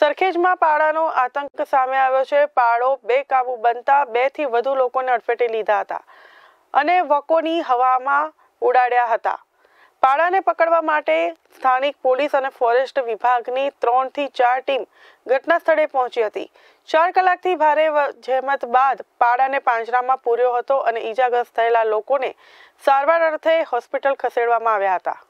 સરખેજમાં પાડાનો આતંક સામે આવ્યો છે। પાડો બેકાબુ બનતા 2થી વધુ લોકોને અડફેટે લીધા હતા અને વકોની હવામાં ઉડાડ્યા હતા। પાડાને પકડવા માટે સ્થાનિક પોલીસ અને ફોરેસ્ટ વિભાગની 3 થી 4 ટીમ ઘટના સ્થળે પહોંચી હતી। 4 કલાકથી ભારે જહેમત બાદ પાડાને પાંજરામાં પૂર્યો હતો અને ઈજાગ્રસ્ત થયેલા લોકોને સારવાર અર્થે હોસ્પિટલ ખસેડવામાં આવ્યા હતા।